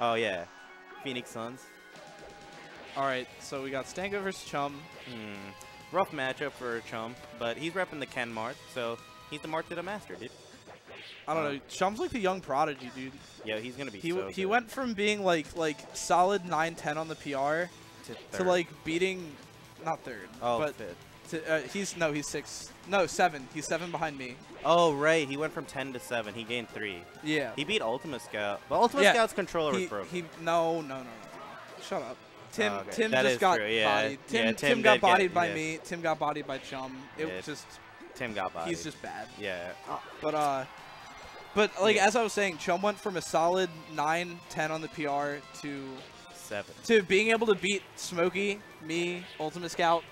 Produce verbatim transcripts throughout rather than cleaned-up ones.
Oh, yeah. Phoenix Suns. All right, so we got Stango versus Chum. Mm, rough matchup for Chum, but he's repping the Ken Marth, so he's the Marth to the master, dude. I don't know. Chum's like the young prodigy, dude. Yeah, he's gonna be. He so he good. went from being like like solid nine ten on the P R to, to like beating, not third, oh, but fifth. To, uh, he's no, he's six, no seven. He's seven behind me. Oh right, he went from ten to seven. He gained three. Yeah. He beat Ultima Scout, but Ultima yeah. Scout's controller he, was broken. He no no no, no. Shut up. Tim oh, okay. Tim that just got yeah. bodied. Tim, yeah, Tim, Tim got bodied get, by yeah. me. Tim got bodied by Chum. It yeah. was just. Tim got bodied. He's just bad. Yeah. Uh, but uh. But, like, yeah. as I was saying, Chum went from a solid nine ten on the P R to... seven. To being able to beat Smokey, me, Ultima Scout.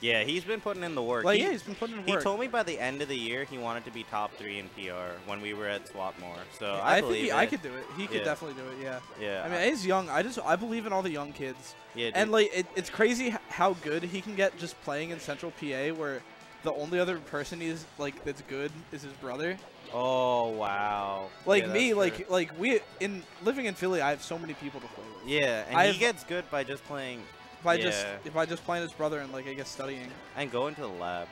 Yeah, he's been putting in the work. Like, he, yeah, he's been putting in the work. He told me by the end of the year he wanted to be top three in P R when we were at Swapmore. So, yeah, I, I believe he, I could do it. He could yeah. definitely do it, yeah. Yeah. I mean, I, he's young. I just... I believe in all the young kids. Yeah, dude. And, like, it, it's crazy how good he can get just playing in Central P A where the only other person he's, like, that's good is his brother. Oh wow! Like yeah, me, like true. like we in living in Philly, I have so many people to play with. Yeah, and I he have, gets good by just playing. By yeah. just if I just playing his brother and like I guess studying and going to the lab.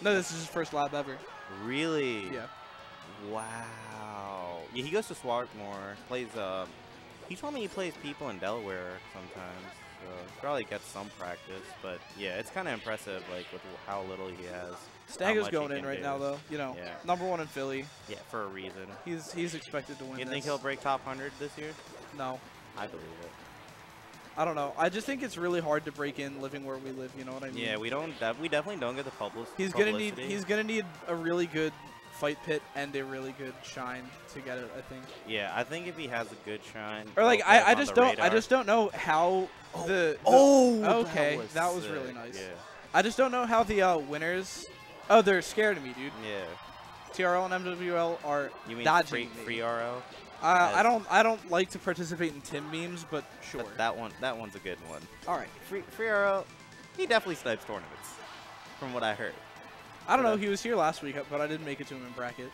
No, this is his first lab ever. Really? Yeah. Wow. Yeah, he goes to Swarthmore. Plays. Uh, he told me he plays people in Delaware sometimes. So probably gets some practice, but yeah, it's kind of impressive like with how little he has. Stango's going in right now, though. You know, yeah. number one in Philly. Yeah, for a reason. He's he's expected to win. You think he'll break top one hundred this year? No. I believe it. I don't know. I just think it's really hard to break in living where we live. You know what I mean? Yeah, we don't. Def we definitely don't get the publicity. He's gonna need. He's gonna need a really good fight pit and a really good shine to get it. I think. Yeah, I think if he has a good shine. Or like I, I just don't. I just don't know how oh. the. Oh. the okay, that was, that was really nice. Yeah. I just don't know how the uh, winners. Oh, they're scared of me, dude. Yeah. T R L and M W L are you mean dodging free, free R L? Uh, I don't. I don't like to participate in Tim memes, but sure. But that one. That one's a good one. All right. Free, free R L. He definitely snipes tournaments, from what I heard. I don't but know. He was here last week, but I didn't make it to him in bracket.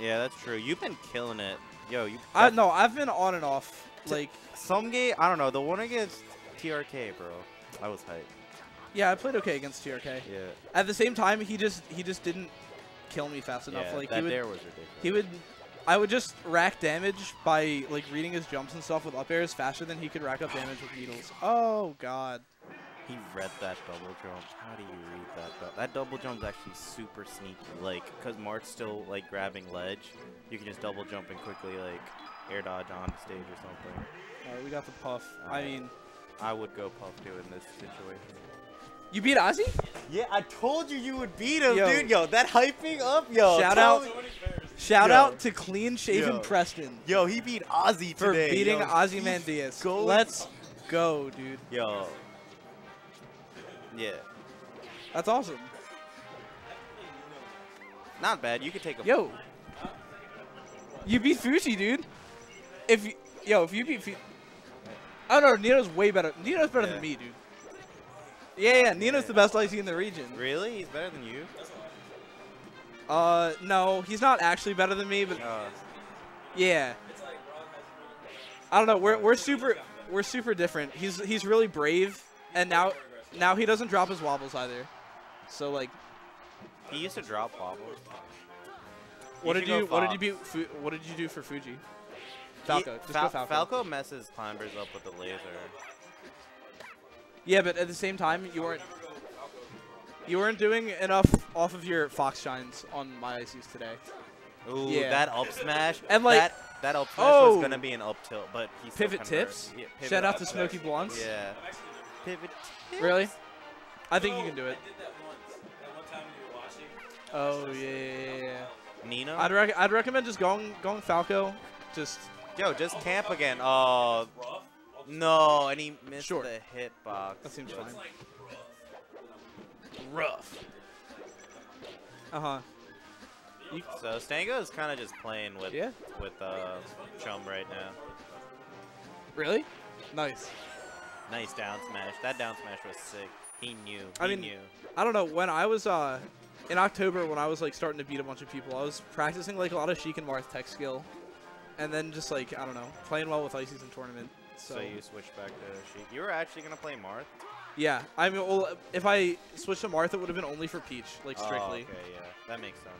Yeah, that's true. You've been killing it, yo. You. I no. I've been on and off. Like some game. I don't know. The one against T R K, bro. I was hyped. Yeah, I played okay against T R K. Yeah. At the same time, he just he just didn't kill me fast enough. Yeah, like that he would, dare was ridiculous. He would, I would just rack damage by like reading his jumps and stuff with up airs faster than he could rack up damage with needles. Oh god. He read that double jump. How do you read that? Though? That double jump's actually super sneaky. Like, cause Marth's still like grabbing ledge, you can just double jump and quickly like air dodge on stage or something. Alright, we got the puff. Uh, I mean, I would go puff too in this situation. You beat Ozzy? Yeah, I told you you would beat him, yo. dude. Yo, that hyping up, yo. Shout out, shout yo. out to Clean Shaven yo. Preston. Yo, he beat Ozzy for today. For beating yo. Ozzy Mandias. Go. Let's go, dude. Yo. Yeah. That's awesome. Not bad. You could take a. Yo. You beat Fuji, dude. If you, yo, if you beat, Fuji. I don't know. Nino's way better. Nino's better yeah. than me, dude. Yeah, yeah, Nino's the best I C in the region. Really? He's better than you? Uh, no, he's not actually better than me, but uh. yeah. I don't know. We're we're super we're super different. He's he's really brave, and now now he doesn't drop his wobbles either. So like, he used to drop wobbles. What did you What did you be, What did you do for Fuji? Falco. He, Just Fal go Falco. Falco messes climbers up with the laser. Yeah, but at the same time, you weren't you weren't doing enough off of your Fox shines on my I Cs today. Ooh, yeah. that up smash! And like that, that up smash oh, was gonna be an up tilt, but he still pivot tips. Yeah, pivot Shout out to SmokeyBlonds. Yeah, pivot tips. Really? I think no, you can do it. I did that once. That one time you were watching. Oh yeah, yeah, yeah. Nino. I'd rec I'd recommend just going going Falco. Just yo, just camp again. Oh. Uh, No, and he missed sure. the hitbox. That seems fine. Rough. Uh-huh. So Stango is kind of just playing with yeah. with uh, Chum right now. Really? Nice. Nice down smash. That down smash was sick. He knew. He I mean, knew. I don't know. When I was uh, in October, when I was like starting to beat a bunch of people, I was practicing like a lot of Sheik and Marth tech skill. and then just like, I don't know, playing well with I Cs in tournament. So, so you switched back to Sheik. You were actually gonna play Marth. Yeah, I mean, well, if I switched to Marth, it would have been only for Peach, like strictly. Oh, okay, yeah, that makes sense.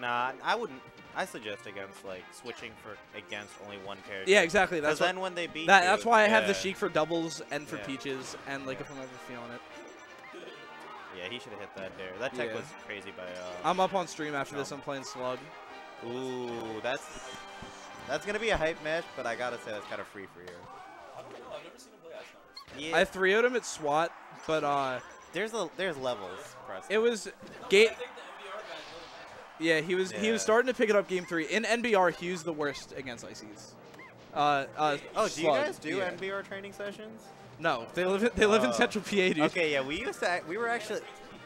Nah, I wouldn't. I suggest against like switching for against only one character. Yeah, exactly. That's what, then when they beat. That, you, that's why I yeah. have the Sheik for doubles and for yeah. Peaches and like yeah. if I'm ever feeling it. Yeah, he should have hit that there. That tech yeah. was crazy by. Uh, I'm up on stream after Chum. this. I'm playing Slug. Ooh, that's that's gonna be a hype match, but I gotta say that's kind of free for you. I don't know. I've never seen him play Ice Numbers. Yeah. I three-oh'd him at SWAT, but uh, there's a there's levels. Preston. It was gate. Yeah, he was yeah. he was starting to pick it up game three. In N B R, he was the worst against I Cs. Uh, uh, oh, do you guys do yeah. N B R training sessions? No, they live in, they live uh, in Central P A, dude. Okay, yeah, we used to act, we were actually,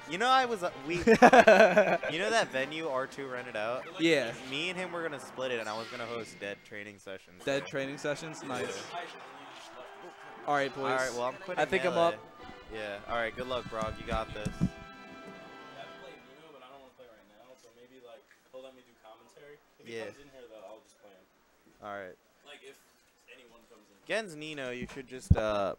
you know, I was uh, we, you know that venue R two rented out. Yeah. Me and him were gonna split it, and I was gonna host dead training sessions. Dead training sessions, nice. All right, boys. All right, well I'm quitting. I think melee. I'm up. Yeah. All right. Good luck, Brock. You got this. If he yeah. comes in here, though, I'll just play him. All right. Like, if anyone comes in. Gen's Nino, you should just, uh...